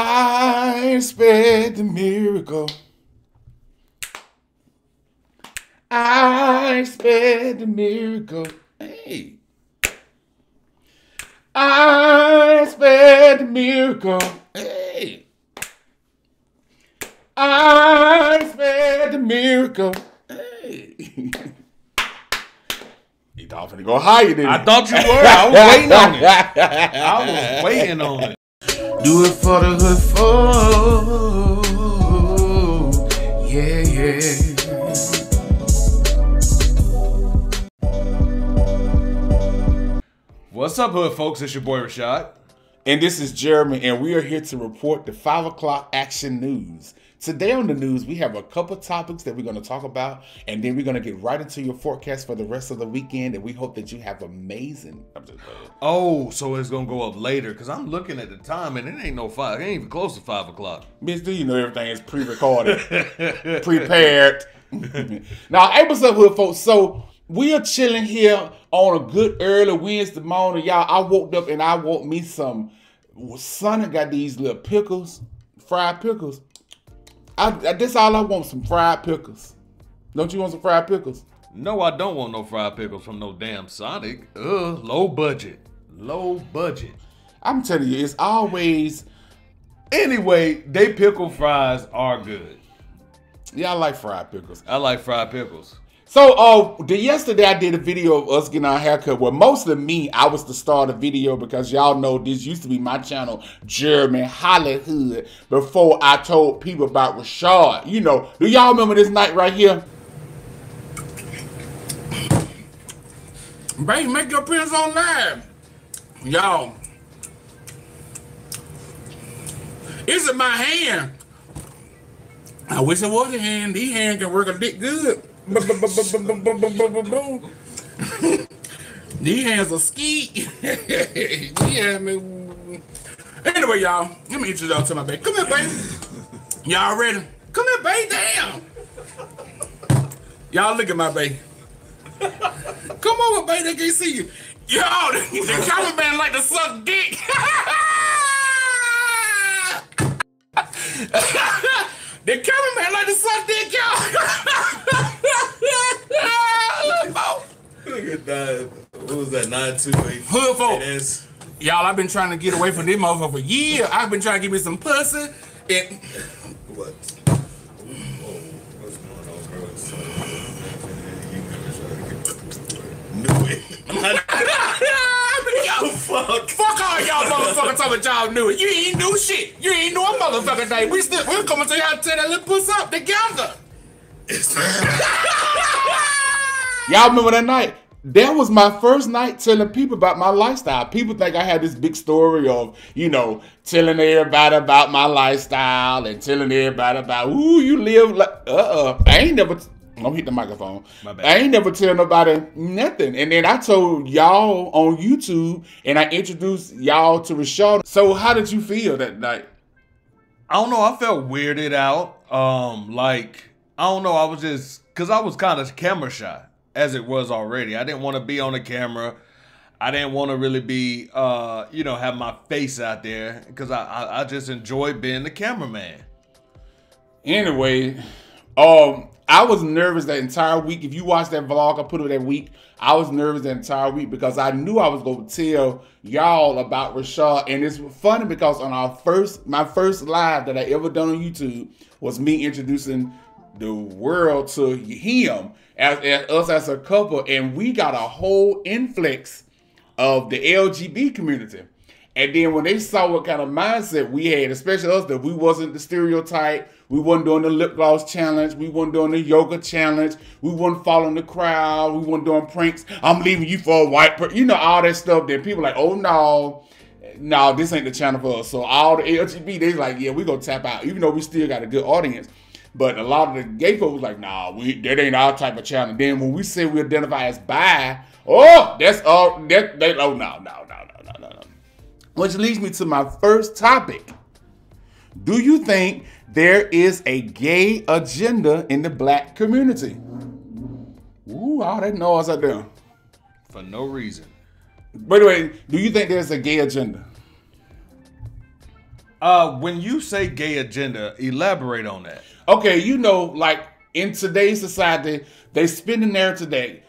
I spread the miracle. I spread the miracle. Hey. I spread the miracle. Hey. I spread the miracle. Hey. You thought I was going to go higher, didn't you? I thought you were. I was waiting on it. I was waiting on it. Do it for the hood folk. Yeah, yeah. What's up, hood folks? It's your boy Rashad. And this is Jeremy, and we are here to report the 5 o'clock action news. Today on the news, we have a couple topics that we're going to talk about, and then we're going to get right into your forecast for the rest of the weekend, and we hope that you have amazing... Oh, so it's going to go up later, because I'm looking at the time, and it ain't no 5. It ain't even close to 5 o'clock. Bitch, do you know everything is pre-recorded, prepared. Now, hey, what's up, hood folks? So... we are chilling here on a good early Wednesday morning. Y'all, I woke up and I woke me some... Sonny got these little pickles, fried pickles. That's all I want, some fried pickles. Don't you want some fried pickles? No, I don't want no fried pickles from no damn Sonic. Ugh, low budget. Low budget. I'm telling you, it's always... Anyway, they pickle fries are good. Yeah, I like fried pickles. I like fried pickles. So, yesterday I did a video of us getting our haircut. Well, mostly me, I was the star of the video because y'all know this used to be my channel, Jeremy Hollyhood, before I told people about Rashad. You know, do y'all remember this night right here? Baby, make your appearance on live. Y'all, it's in my hand. I wish it was a hand. These hands can work a dick good. These hands are ski. Yeah, man. Anyway, y'all, let me introduce y'all to my baby. Come here, baby. Y'all ready? Come here, baby. Damn. Y'all look at my baby. Come over, baby. They can't see you. Y'all, the camera man like to suck dick. The cameraman like to suck dick, y'all. Look at that. What was that? 928. Hood folks. Y'all, I've been trying to get away from this motherfucker for years. I've been trying to give me some pussy. And... What? Whoa, what's going on, bro? It's so... You never tried to get... Knew it. Yo, fuck all y'all motherfuckers talking about y'all knew it. You ain't knew shit. You ain't knew a motherfucking thing. We're coming to y'all to tear that little puss up together. Y'all remember that night? That was my first night telling people about my lifestyle. People think I had this big story of, you know, telling everybody about my lifestyle and telling everybody about, ooh, you live like, I ain't never... I'm hitting the microphone. My bad. I ain't never tell nobody nothing. And then I told y'all on YouTube and I introduced y'all to Rashad. So how did you feel that night? I don't know. I felt weirded out. I don't know. I was just, because I was kind of camera shy as it was already. I didn't want to be on the camera. I didn't want to really be, you know, have my face out there because I just enjoy being the cameraman. Anyway, I was nervous that entire week. If you watch that vlog I put up that week, I was nervous that entire week because I knew I was going to tell y'all about Rashad. And it's funny because on my first live that I ever done on YouTube was me introducing the world to him as us as a couple. And we got a whole influx of the LGBT community. And then when they saw what kind of mindset we had, especially us, that we wasn't the stereotype, we wasn't doing the lip gloss challenge, we wasn't doing the yoga challenge, we wasn't following the crowd, we wasn't doing pranks, I'm leaving you for a white person, you know, all that stuff. Then people like, oh, no, this ain't the channel for us. So all the LGBT, they like, yeah, we gonna tap out, even though we still got a good audience. But a lot of the gay folks was like, nah, that ain't our type of channel. Then when we say we identify as bi, oh, that's all, oh, no. Which leads me to my first topic. Do you think there is a gay agenda in the black community? Ooh, all that noise out there. For no reason. By the way, do you think there's a gay agenda? When you say gay agenda, elaborate on that. Okay, you know, like in today's society, they spinning there today.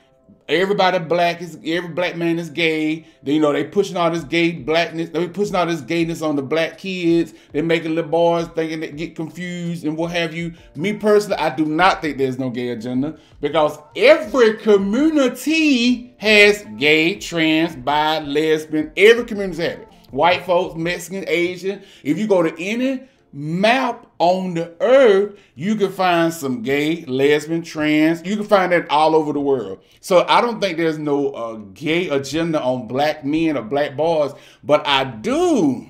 Everybody black is, every black man is gay. They, you know, they pushing all this gay blackness. They pushing all this gayness on the black kids. They making little boys thinking they get confused and what have you. Me personally, I do not think there's no gay agenda because every community has gay, trans, bi, lesbian. Every community has it. White folks, Mexican, Asian. If you go to any map on the earth, you can find some gay, lesbian, trans. You can find that all over the world. So I don't think there's no gay agenda on black men or black boys, but I do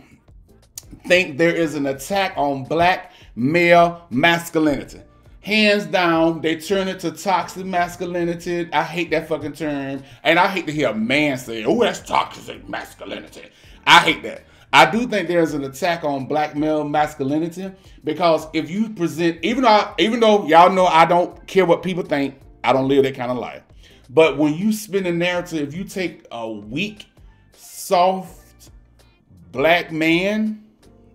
think there is an attack on black male masculinity. Hands down, they turn it to toxic masculinity. I hate that fucking term. And I hate to hear a man say, oh, that's toxic masculinity. I hate that. I do think there's an attack on black male masculinity because if you present, even though y'all know I don't care what people think, I don't live that kind of life. But when you spin a narrative, if you take a weak, soft black man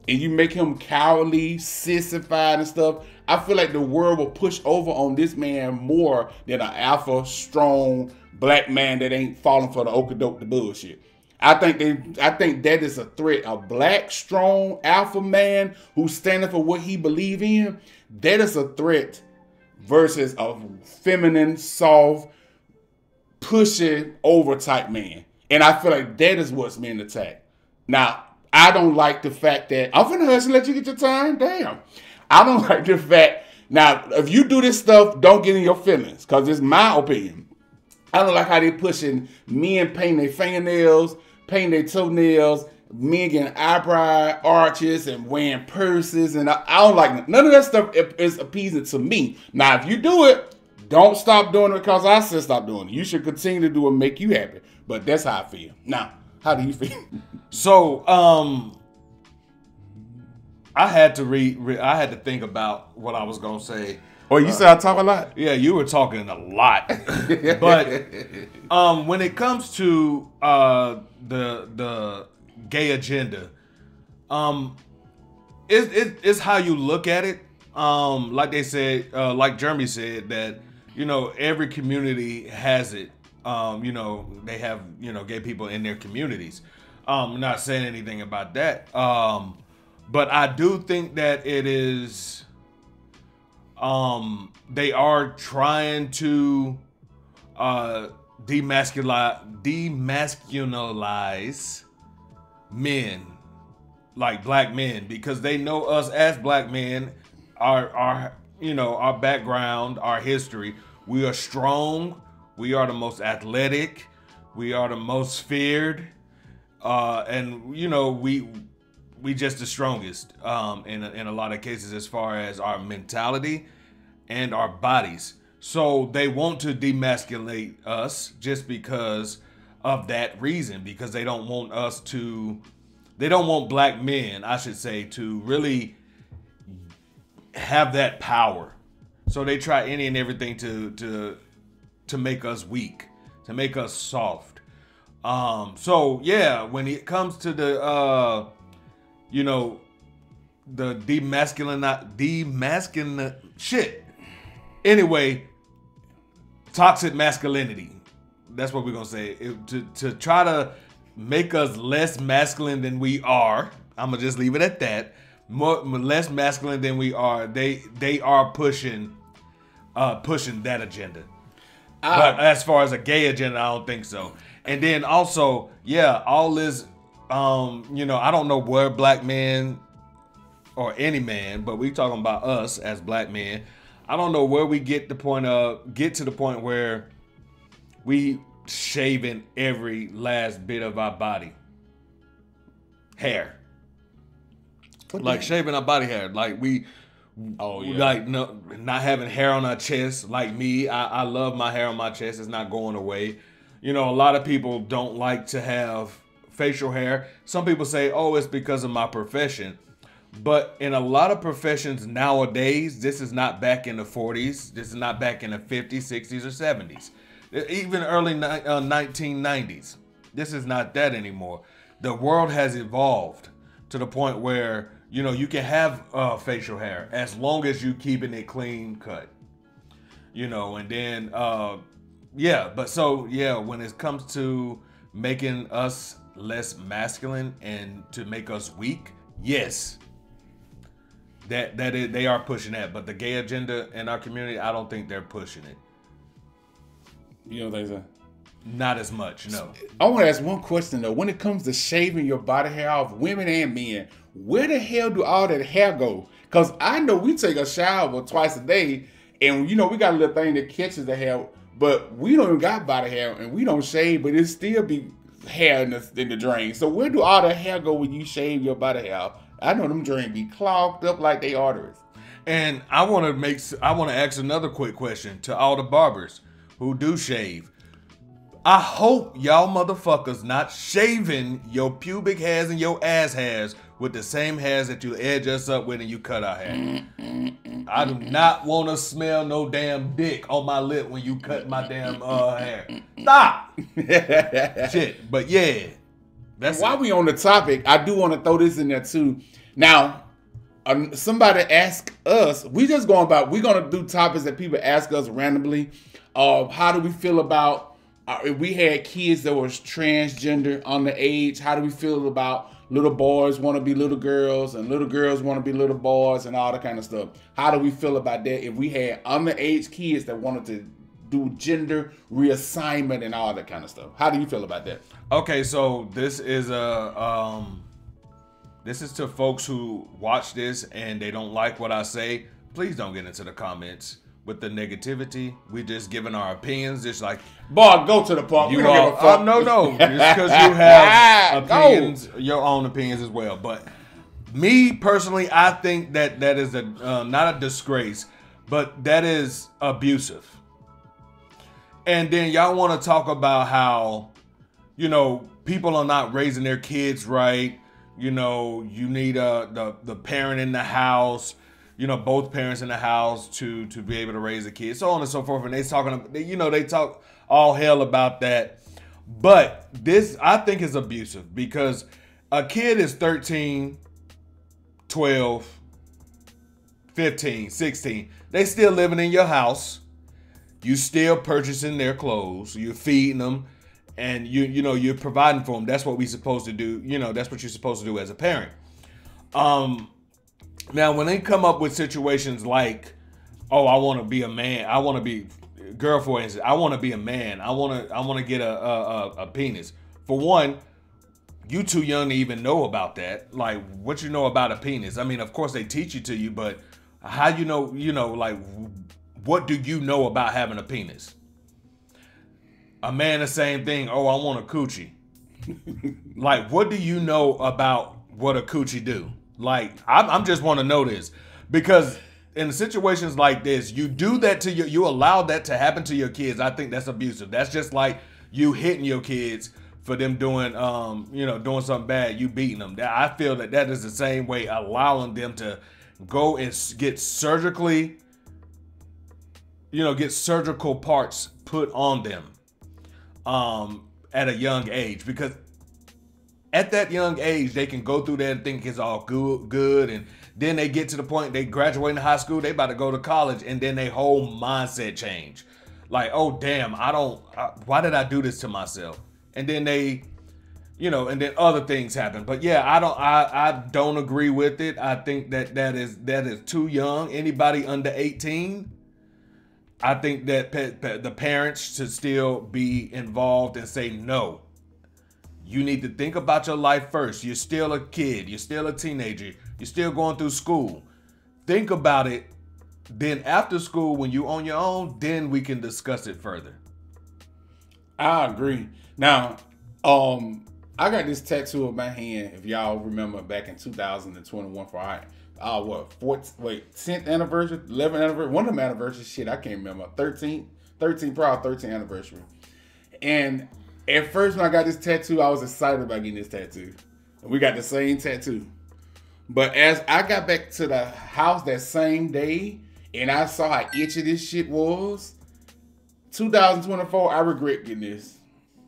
and you make him cowardly, sissified and stuff, I feel like the world will push over on this man more than an alpha, strong black man that ain't falling for the okey-doke, the bullshit. I think that is a threat. A black, strong, alpha man who's standing for what he believes in, that is a threat versus a feminine, soft, pushing, over type man. And I feel like that is what's being attacked. Now, I don't like the fact that, I'm finna hush and let you get your time, damn. I don't like the fact, now, if you do this stuff, don't get in your feelings, because it's my opinion. I don't like how they pushing men painting their fingernails, painting their toenails, men getting eyebrow arches and wearing purses, and I don't like none of that stuff is appeasing to me. Now, if you do it, don't stop doing it because I said stop doing it. You should continue to do what make you happy, but that's how I feel. Now, how do you feel? So, I had to think about what I was gonna say. Oh, you said I talk a lot? Yeah, you were talking a lot. But when it comes to the gay agenda, it's how you look at it. Like they said, like Jeremy said, that, you know, every community has it. You know, they have, you know, gay people in their communities. I'm not saying anything about that. But I do think that it is... they are trying to demasculinize men, like black men, because they know us as black men, our you know, our background, our history. We are strong. We are the most athletic. We are the most feared, and you know we just the strongest in a lot of cases as far as our mentality and our bodies. So they want to demasculate us just because of that reason, because they don't want us to, they don't want black men, I should say, to really have that power. So they try any and everything to make us weak, to make us soft. So yeah, when it comes to the, you know, the demasculine shit. Anyway, toxic masculinity. That's what we're gonna say. To try to make us less masculine than we are. I'm gonna just leave it at that. Less masculine than we are. They are pushing that agenda. But as far as a gay agenda, I don't think so. And then also, yeah, all this. You know, I don't know where black men or any man, but we talking about us as black men. I don't know where we get to the point where we shaving every last bit of our body hair. Like shaving our body hair. Like we, oh yeah, like no, not having hair on our chest. Like me, I love my hair on my chest. It's not going away. You know, a lot of people don't like to have facial hair. Some people say, oh, it's because of my profession. But in a lot of professions nowadays, this is not back in the 40s. This is not back in the 50s, 60s, or 70s. Even early 1990s. This is not that anymore. The world has evolved to the point where You know, you can have facial hair as long as you keeping it clean cut. You know, and then, yeah. But so, yeah, when it comes to making us less masculine and to make us weak, yes, that is, they are pushing that. But the gay agenda in our community, I don't think they're pushing it. You know what they say? Not as much, no. I want to ask one question, though. When it comes to shaving your body hair off, women and men, where the hell do all that hair go? Because I know we take a shower twice a day, and, you know, we got a little thing that catches the hair, but we don't even got body hair, and we don't shave, but it still be hair in the drain. So where do all the hair go when you shave your body hair off? I know them drains be clogged up like they arteries. And I want to ask another quick question to all the barbers who do shave. I hope y'all motherfuckers not shaving your pubic hairs and your ass hairs with the same hairs that you edge us up with and you cut our hair. I do not want to smell no damn dick on my lip when you cut my damn hair. Stop! Shit, but yeah. That's while we on the topic, I do want to throw this in there too. Now, somebody asked us, we're going to do topics that people ask us randomly. How do we feel about... If we had kids that was transgender on the age, how do we feel about little boys want to be little girls and little girls want to be little boys and all that kind of stuff? How do we feel about that if we had underage kids that wanted to do gender reassignment and all that kind of stuff? How do you feel about that? Okay, so this is a this is to folks who watch this and they don't like what I say. Please don't get into the comments with the negativity. We just giving our opinions, just like, boy, go to the park. You don't give a fuck. No, just because you have opinions, your own opinions as well. But me personally, I think that is a not a disgrace, but that is abusive. And then y'all want to talk about how, you know, people are not raising their kids right. You know, you need the parent in the house. You know, both parents in the house to be able to raise a kid, so on and so forth. And they talk all hell about that. But this, I think, is abusive because a kid is 13, 12, 15, 16. They still living in your house. You still purchasing their clothes. You're feeding them and you know, you're providing for them. That's what we're supposed to do. You know, that's what you're supposed to do as a parent. Now, when they come up with situations like, oh, I want to be a man. I want to be, girl, for instance, I want to be a man. I want to get a penis. For one, you too young to even know about that. Like, what you know about a penis? I mean, of course they teach it to you, but how you know, like, what do you know about having a penis? A man, the same thing. Oh, I want a coochie. Like, what do you know about what a coochie do? Like, I'm just want to know this, because in situations like this, you do that to your, you allow that to happen to your kids. I think that's abusive. That's just like you hitting your kids for them doing, you know, doing something bad, you beating them. I feel that is the same way, allowing them to go and get surgically, you know, get surgical parts put on them, at a young age, because at that young age, they can go through that and think it's all good. And then they get to the point, they graduate in high school, they about to go to college, and then their whole mindset change. Like, oh, damn, why did I do this to myself? And then they, you know, and then other things happen. But yeah, I don't agree with it. I think that is too young. Anybody under 18, I think that the parents should still be involved and say no. You need to think about your life first. You're still a kid. You're still a teenager. You're still going through school. Think about it. Then after school, when you're on your own, then we can discuss it further. I agree. Now, I got this tattoo of my hand, if y'all remember, back in 2021 for what, 10th anniversary, 11th anniversary, one of them anniversaries, shit, I can't remember, 13th anniversary. And at first, when I got this tattoo, I was excited about getting this tattoo. We got the same tattoo. But as I got back to the house that same day, and I saw how itchy this shit was, 2024, I regret getting this.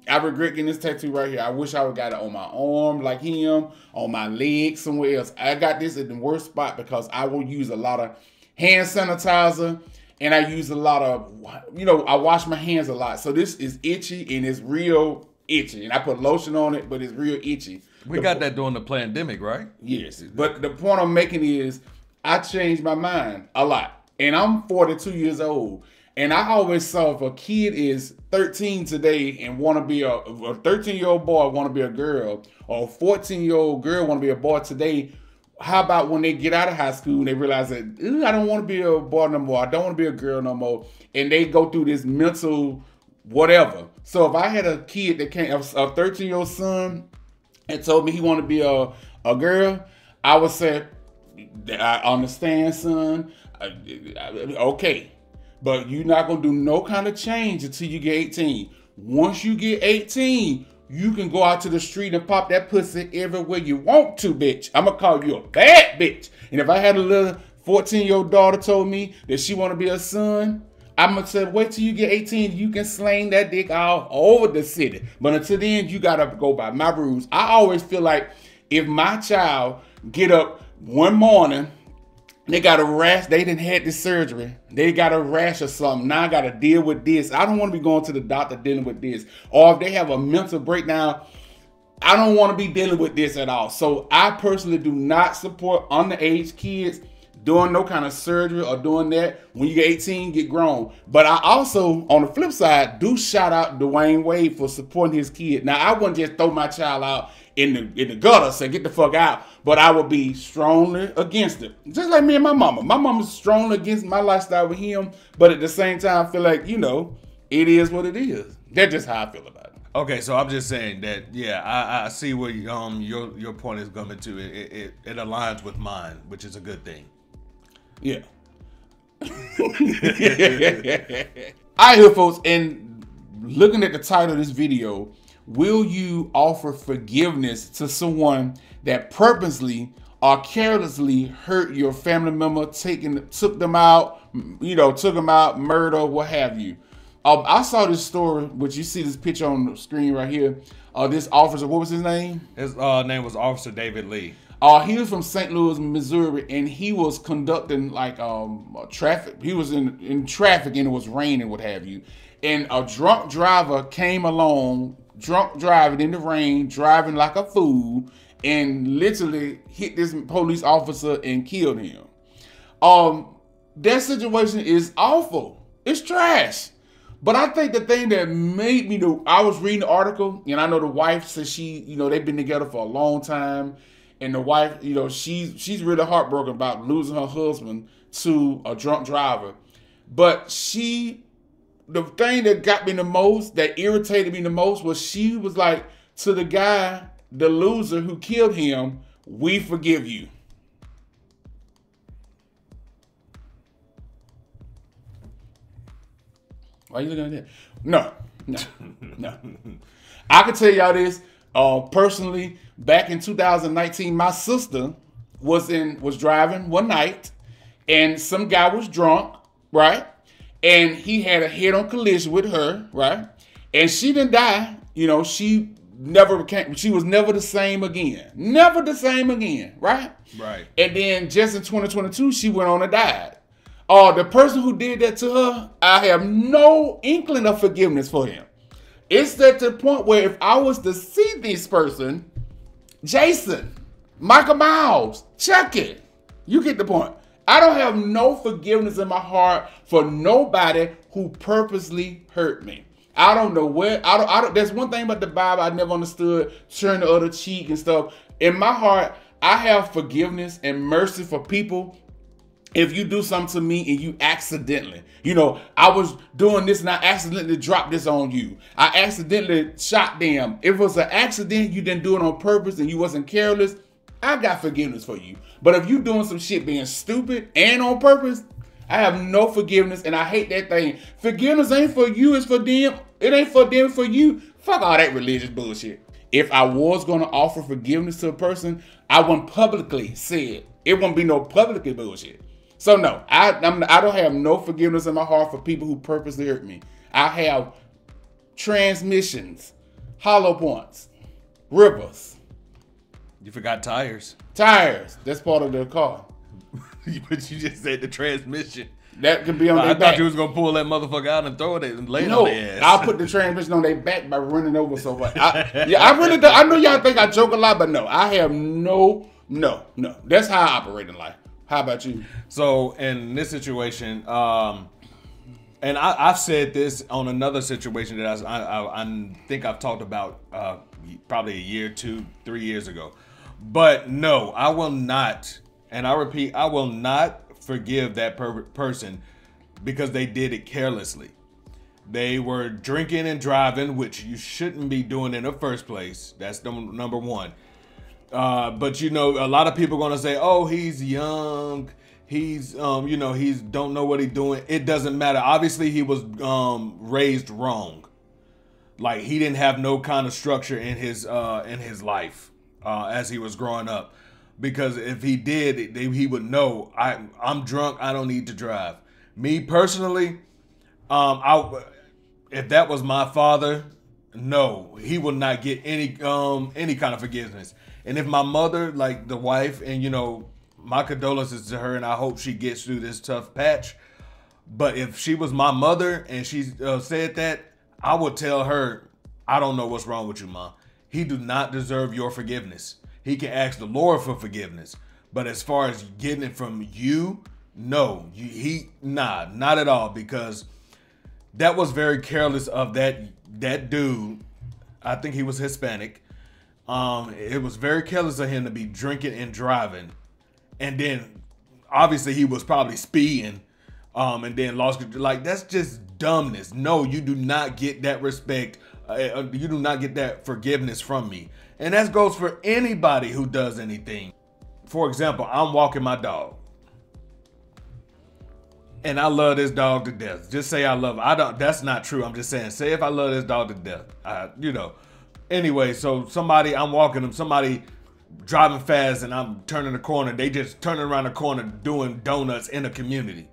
I regret getting this tattoo right here. I wish I would got it on my arm like him, on my leg, somewhere else. I got this at the worst spot because I will use a lot of hand sanitizer and I use a lot of, you know, I wash my hands a lot. So this is itchy and it's real itchy. And I put lotion on it, but it's real itchy. We got that during the pandemic, right? Yes. But the point I'm making is I changed my mind a lot. And I'm 42 years old. And I always saw if a kid is 13 today and want to be a 13-year-old boy want to be a girl, or a 14-year-old girl want to be a boy today, how about when they get out of high school and they realize that, I don't want to be a boy no more, I don't want to be a girl no more, and they go through this mental whatever. So if I had a kid that came, a 13-year-old son, and told me he wanted to be a girl, I would say, I understand, son, okay. But you're not going to do no kind of change until you get 18. Once you get 18, you can go out to the street and pop that pussy everywhere you want to, bitch. I'm going to call you a bad bitch. And if I had a little 14-year-old daughter told me that she want to be a son, I'm going to say, wait till you get 18. You can sling that dick all over the city. But until then, you got to go by my rules. I always feel like if my child get up one morning, they got a rash. They didn't had this surgery. They got a rash or something. Now I got to deal with this. I don't want to be going to the doctor dealing with this. Or if they have a mental breakdown, I don't want to be dealing with this at all. So I personally do not support underage kids doing no kind of surgery or doing that. When you get 18, get grown. But I also, on the flip side, do shout out Dwayne Wade for supporting his kid. Now, I wouldn't just throw my child out in the gutter, say, get the fuck out. But I would be strongly against it. Just like me and my mama. My mama's strongly against my lifestyle with him. But at the same time, I feel like, you know, it is what it is. That's just how I feel about it. Okay, so I'm just saying that, yeah, I see where your point is coming to. It aligns with mine, which is a good thing. Yeah. Alright here folks, and looking at the title of this video, will you offer forgiveness to someone that purposely or carelessly hurt your family member, took them out, you know, took them out, murder, what have you? I saw this story, which you see this picture on the screen right here. This officer, what was his name? His name was Officer David Lee. He was from St. Louis, Missouri, and he was conducting like traffic. He was in traffic and it was raining, what have you. And a drunk driver came along, drunk driving in the rain, driving like a fool, and literally hit this police officer and killed him. That situation is awful. It's trash. But I think the thing that made me do, I was reading the article, and I know the wife said she, you know, they've been together for a long time. And the wife, you know, she's really heartbroken about losing her husband to a drunk driver. But the thing that got me the most, that irritated me the most, was she was like, to the guy, the loser who killed him, we forgive you. Why are you looking at that? No, no, no. I can tell y'all this. Personally, back in 2019, my sister was driving one night, and some guy was drunk, right? And he had a head-on collision with her, right? And she didn't die. You know, she was never the same again. Never the same again, right? Right. And then just in 2022, she went on and died. The person who did that to her, I have no inkling of forgiveness for him. It's at the point where if I was to see this person, Jason, Michael Miles, check it. You get the point. I don't have no forgiveness in my heart for nobody who purposely hurt me. I don't know where, there's one thing about the Bible I never understood, turn the other cheek and stuff. In my heart, I have forgiveness and mercy for people. If you do something to me and you accidentally, you know, I was doing this and I accidentally dropped this on you. I accidentally shot them. If it was an accident, you didn't do it on purpose and you wasn't careless, I got forgiveness for you. But if you doing some shit being stupid and on purpose, I have no forgiveness and I hate that thing. Forgiveness ain't for you, it's for them. It ain't for them, for you. Fuck all that religious bullshit. If I was going to offer forgiveness to a person, I wouldn't publicly say it. It wouldn't be no publicly bullshit. So no, I don't have no forgiveness in my heart for people who purposely hurt me. I have transmissions hollow points, rippers. You forgot tires. Tires. That's part of the car. But you just said the transmission. That could be on their back. I thought you was going to pull that motherfucker out and throw it and lay it on their ass. I'll put the transmission on their back by running over someone. I really don't. I know y'all think I joke a lot, but no. I have no. That's how I operate in life. How about you? So in this situation, and I've said this on another situation that I think I've talked about probably a year, two, 3 years ago. But no, I will not, and I repeat, I will not forgive that person because they did it carelessly. They were drinking and driving, which you shouldn't be doing in the first place. That's number one. But you know, a lot of people are gonna say, "Oh, he's young. He's, you know, he's don't know what he's doing." It doesn't matter. Obviously, he was raised wrong. Like he didn't have no kind of structure in his life as he was growing up. Because if he did, he would know. I'm drunk. I don't need to drive. Me personally, if that was my father, no, he will not get any kind of forgiveness. And if my mother, like the wife, and you know, my condolences to her, and I hope she gets through this tough patch. But if she was my mother and she said that, I would tell her, I don't know what's wrong with you, Mom. He do not deserve your forgiveness. He can ask the Lord for forgiveness. But as far as getting it from you, no, nah, not at all. Because that was very careless of that dude. I think he was Hispanic. It was very careless of him to be drinking and driving. And then obviously he was probably speeding, and then lost. Like, that's just dumbness. No, you do not get that respect. You do not get that forgiveness from me. And that goes for anybody who does anything. For example, I'm walking my dog. And I love this dog to death. Just say I love him. I don't, that's not true. I'm just saying, say if I love this dog to death, you know, anyway. So somebody, I'm walking him, somebody driving fast and I'm turning the corner. They just turning around the corner doing donuts in a community.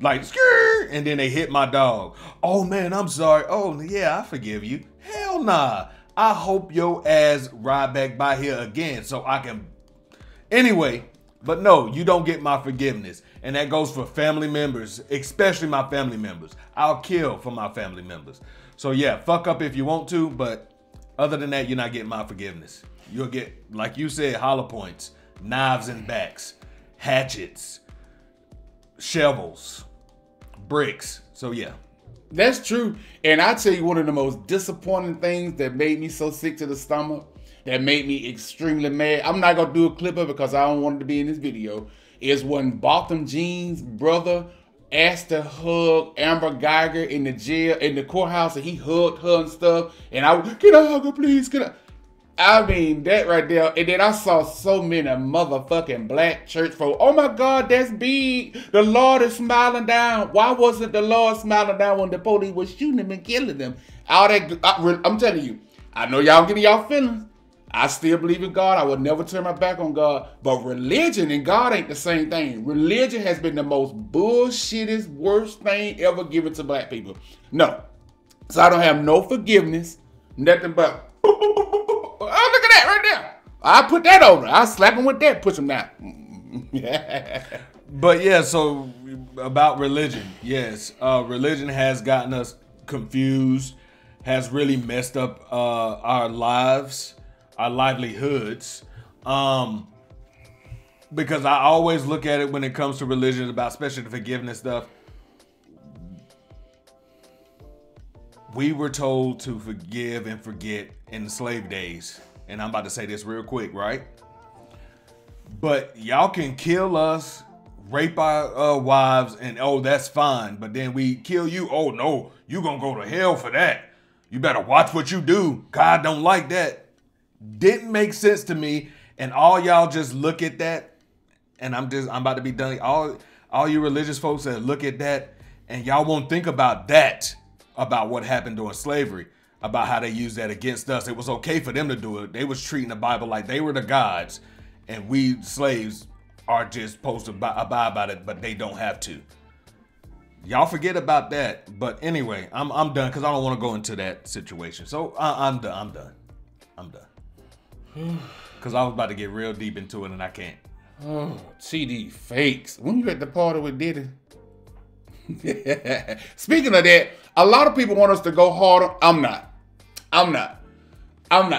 Like, skrr, and then they hit my dog. Oh man, I'm sorry. Oh yeah, I forgive you. Hell nah. I hope your ass ride back by here again so I can... Anyway, but no, you don't get my forgiveness. And that goes for family members, especially my family members. I'll kill for my family members. So yeah, fuck up if you want to, but other than that, you're not getting my forgiveness. You'll get, like you said, hollow points, knives and backs, hatchets, shovels, bricks. So yeah. That's true. And I tell you, one of the most disappointing things that made me so sick to the stomach, that made me extremely mad, I'm not going to do a clip of it because I don't want it to be in this video, is when Botham Jean's brother asked to hug Amber Geiger in the jail, in the courthouse, and he hugged her and stuff. And I was, can I hug her, please? Can I? I mean, that right there. And then I saw so many motherfucking black church folk. Oh my God, that's big. The Lord is smiling down. Why wasn't the Lord smiling down when the police was shooting them and killing them? All that, I'm telling you, I know y'all getting y'all feelings. I still believe in God. I will never turn my back on God. But religion and God ain't the same thing. Religion has been the most bullshittest, worst thing ever given to black people. No. So I don't have no forgiveness. Nothing but, oh, look at that right there. I put that on her. I slap him with that, push him down. But yeah, so about religion. Yes, religion has gotten us confused, has really messed up our lives, our livelihoods, because I always look at it when it comes to religion, about especially the forgiveness stuff. We were told to forgive and forget in the slave days. And I'm about to say this real quick, right? But y'all can kill us, rape our wives, and oh, that's fine. But then we kill you. Oh no, you gonna go to hell for that. You better watch what you do. God don't like that. Didn't make sense to me, and all y'all just look at that, and I'm about to be done. All you religious folks that look at that, and y'all won't think about that, about what happened during slavery, about how they used that against us. It was okay for them to do it. They was treating the Bible like they were the gods, and we slaves are just supposed to abide by it, but they don't have to. Y'all forget about that. But anyway, I'm done because I don't want to go into that situation. So I'm done. Because I was about to get real deep into it and I can't. Oh, TD Fakes. When you at the party with Diddy? Speaking of that, a lot of people want us to go harder. I'm not.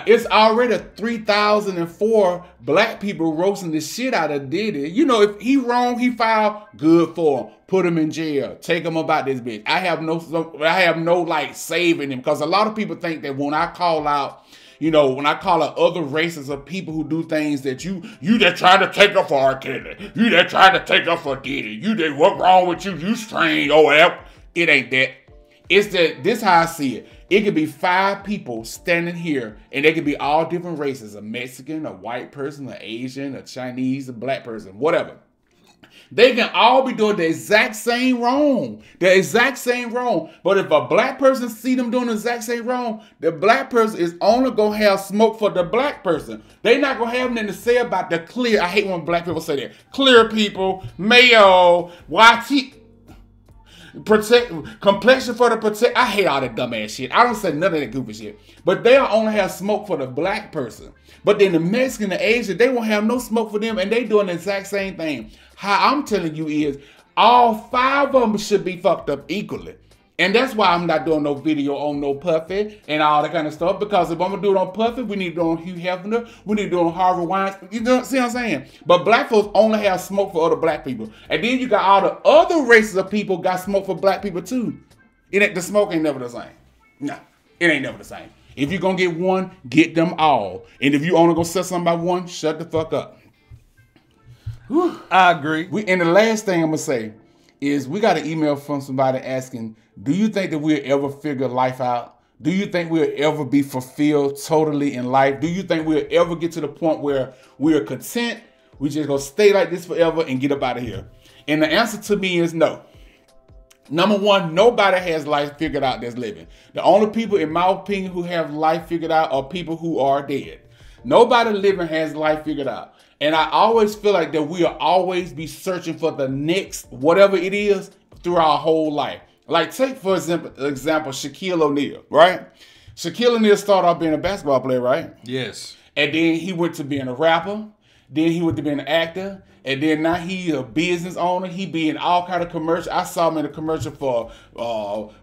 It's already 3,004 black people roasting the shit out of Diddy. You know, if he wrong, he foul. Good for him. Put him in jail. Take him about this bitch. I have no like saving him, because a lot of people think that when I call out, you know, when I call out other races of people who do things that you that trying to take up for R. Kelly, you that trying to take up for Diddy, you that what wrong with you? You strange or whatever. It ain't that. It's that this how I see it. It could be 5 people standing here, and they could be all different races: a Mexican, a white person, an Asian, a Chinese, a black person, whatever. They can all be doing the exact same wrong. The exact same wrong. But if a black person see them doing the exact same wrong, the black person is only going to have smoke for the black person. They not going to have nothing to say about the clear. I hate when black people say that. Clear people, mayo, YT. Protect complexion for the protect. I hate all that dumbass shit. I don't say none of that goofy shit. But they'll only have smoke for the black person. But then the Mexican, the Asian, they won't have no smoke for them, and they doing the exact same thing. How I'm telling you is, all 5 of them should be fucked up equally. And that's why I'm not doing no video on no Puffy and all that kind of stuff. Because if I'm going to do it on Puffy, we need to do it on Hugh Hefner. We need to do it on Harvey Weinstein. You know, see what I'm saying? But black folks only have smoke for other black people. And then you got all the other races of people got smoke for black people too. The smoke ain't never the same. No, it ain't never the same. If you're going to get one, get them all. And if you only going to set somebody one, shut the fuck up. Whew. I agree. And the last thing I'm going to say is we got an email from somebody asking, do you think that we'll ever figure life out? Do you think we'll ever be fulfilled totally in life? Do you think we'll ever get to the point where we're content? We just gonna stay like this forever and get up out of here? And the answer to me is no. Number one, nobody has life figured out that's living. The only people, in my opinion, who have life figured out are people who are dead. Nobody living has life figured out. And I always feel like that we'll always be searching for the next whatever it is through our whole life. Like take, for example, Shaquille O'Neal, right? Shaquille O'Neal started off being a basketball player, right? Yes. And then he went to being a rapper. Then he went to being an actor. And then now he's a business owner. He be in all kind of commercials. I saw him in a commercial for,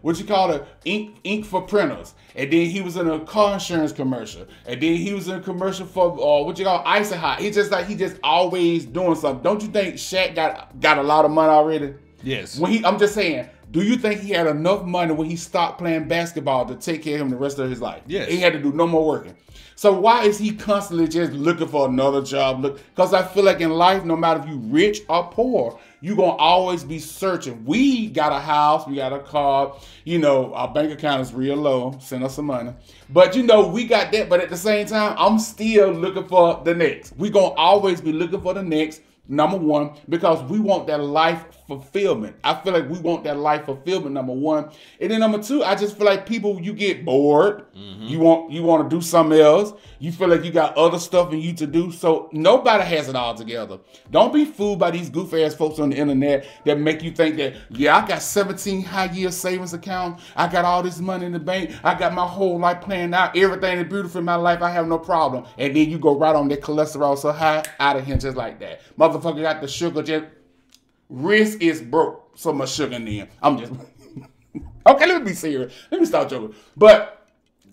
what you call it, ink for printers. And then he was in a car insurance commercial. And then he was in a commercial for, what you call, Ice and Hot. He's just like, he just always doing something. Don't you think Shaq got a lot of money already? Yes. When I'm just saying, do you think he had enough money when he stopped playing basketball to take care of him the rest of his life? Yes. He had to do no more working. So why is he constantly just looking for another job? Look, because I feel like in life, no matter if you rich or poor, you're going to always be searching. We got a house. We got a car. You know, our bank account is real low. Send us some money. But, you know, we got that. But at the same time, I'm still looking for the next. We're going to always be looking for the next. Number one, because we want that life fulfillment. I feel like we want that life fulfillment, number one. And then number two, I just feel like people, you get bored. Mm-hmm. You want to do something else. You feel like you got other stuff in you to do. So nobody has it all together. Don't be fooled by these goof ass folks on the internet that make you think that, yeah, I got 17 high yield savings account. I got all this money in the bank. I got my whole life planned out. Everything is beautiful in my life. I have no problem. And then you go right on that cholesterol so high, out of here just like that. Motherfucker got the sugar, just wrist is broke. So much sugar in there. I'm just okay, let me be serious. Let me stop joking. But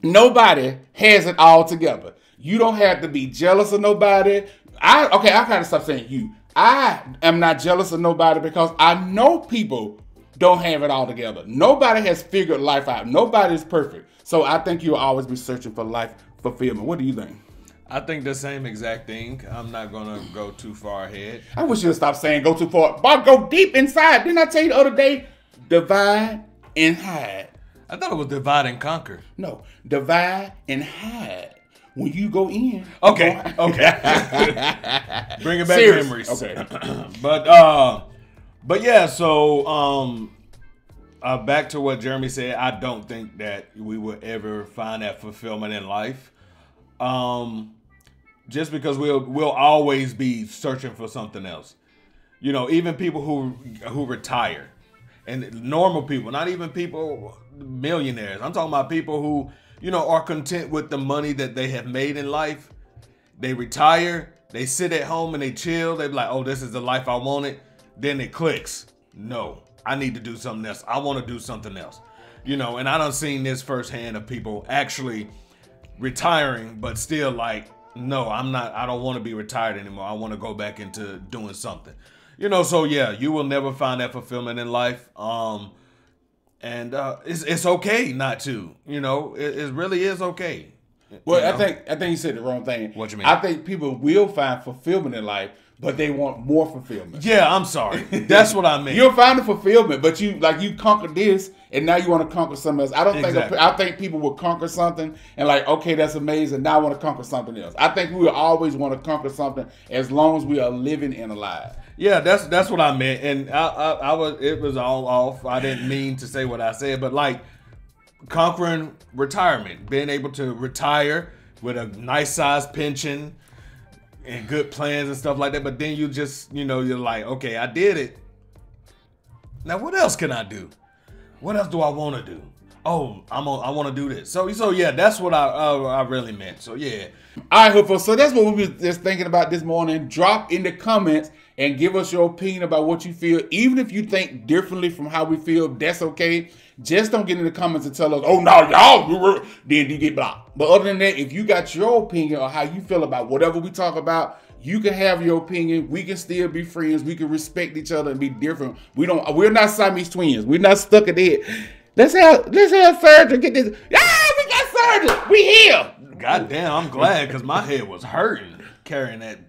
nobody has it all together. You don't have to be jealous of nobody. I kind of stop saying you. I am not jealous of nobody because I know people don't have it all together. Nobody has figured life out. Nobody's perfect. So I think you'll always be searching for life fulfillment. What do you think? I think the same exact thing. I'm not going to go too far ahead. I wish you would stop saying go too far. Bob, go deep inside. Didn't I tell you the other day? Divide and hide. I thought it was divide and conquer. No, divide and hide. When you go in. Okay, okay. Bringing back serious memories. Okay. But yeah, so back to what Jeremy said. I don't think that we will ever find that fulfillment in life. Just because we'll always be searching for something else. You know, even people who retire, and normal people, not even people, millionaires. I'm talking about people who, you know, are content with the money that they have made in life. They retire, they sit at home and they chill. They be like, oh, this is the life I wanted. Then it clicks. No, I need to do something else. I want to do something else. You know, and I done seen this firsthand of people actually retiring, but still like, no, I don't want to be retired anymore. I want to go back into doing something. You know, so yeah, you will never find that fulfillment in life. It's okay not to, you know, it really is okay. Well, you know? I think you said the wrong thing. What you mean? I think people will find fulfillment in life, but they want more fulfillment. Yeah, I'm sorry. That's what I mean. You'll find the fulfillment, but you conquered this, and now you want to conquer something else. I don't think I think people will conquer something and like, okay, that's amazing. Now I want to conquer something else. I think we will always want to conquer something as long as we are living and alive. Yeah, that's what I meant, and it was all off. I didn't mean to say what I said, but like conquering retirement, being able to retire with a nice size pension and good plans and stuff like that, but then you just, you know, you're like, okay, I did it. Now what else can I do? What else do I want to do? Oh, I want to do this. So yeah, that's what I really meant. So yeah. All right, HoodFolks. So that's what we were just thinking about this morning. Drop in the comments and give us your opinion about what you feel. Even if you think differently from how we feel, that's okay. Just don't get in the comments and tell us, oh no, y'all, then you get blocked. But other than that, if you got your opinion on how you feel about whatever we talk about, you can have your opinion. We can still be friends. We can respect each other and be different. We're not Siamese twins. We're not stuck in it. Let's have surgery. Get this. Yeah, we got surgery. We here. God damn, I'm glad, because my head was hurting carrying that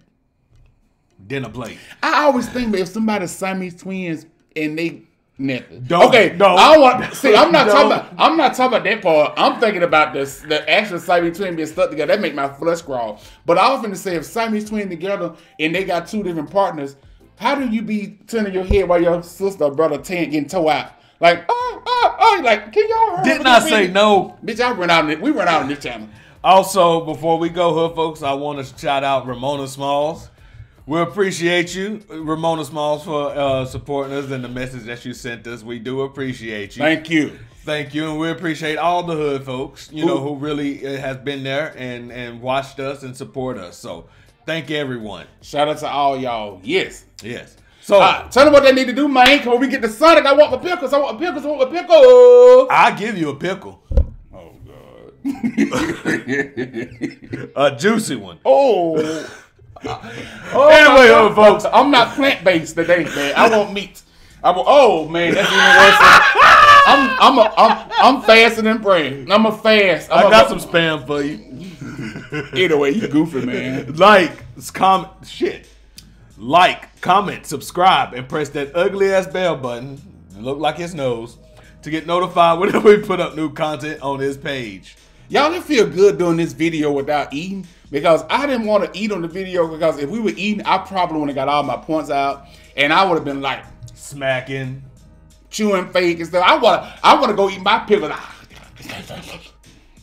dinner plate. I always think if somebody's Siamese twins and they nothing. I'm not talking about that part. I'm thinking about this, the actual Siamese twin being stuck together. That make my flesh crawl. But I often say if Siamese twin together and they got two different partners, how do you be turning your head while your sister or brother getting toe out? Like, oh, like, can y'all hear? Didn't I say no? Bitch, we run out on this channel. Also, before we go, HoodFolks, I want to shout out Ramona Smalls. We appreciate you, Ramona Smalls, for supporting us and the message that you sent us. We do appreciate you. Thank you. Thank you, and we appreciate all the hood folks, you know, who really has been there and watched us and support us. So thank everyone. Shout out to all y'all. Yes. Yes. So tell them what they need to do, man. Can we get the Sonic? I want the pickles. I want the pickles. I want the pickles. I give you a pickle. Oh God. A juicy one. Oh. Anyway, HoodFolks, I'm not plant based today, man. I want meat. Oh man, that's even worse. I'm fasting and praying. I'm a fast. I got some spam for you. Either way, you goofy, man. Like, comment, subscribe, and press that ugly ass bell button, look like his nose, to get notified whenever we put up new content on this page. Y'all didn't feel good doing this video without eating, because I didn't want to eat on the video, because if we were eating, I probably would have got all my points out, and I would have been like smacking, chewing fake and stuff. I wanna go eat my pickle.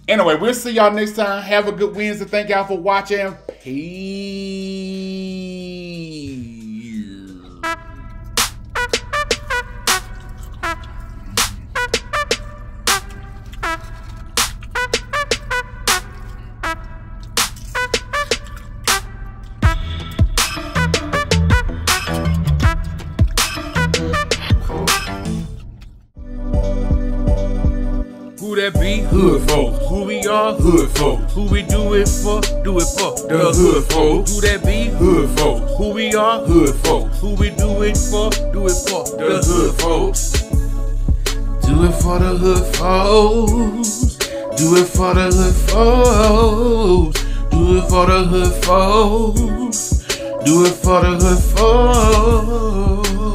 Anyway, we'll see y'all next time. Have a good Wednesday. Thank y'all for watching. Peace. Hood folks, who we are, hood folks, who we do it for, the hood folks, who that be, hood folks, who we are, hood folks, who we do it for, the hood folks, do it for the hood folks, do it for the hood folks, do it for the hood folks, do it for the hood folks.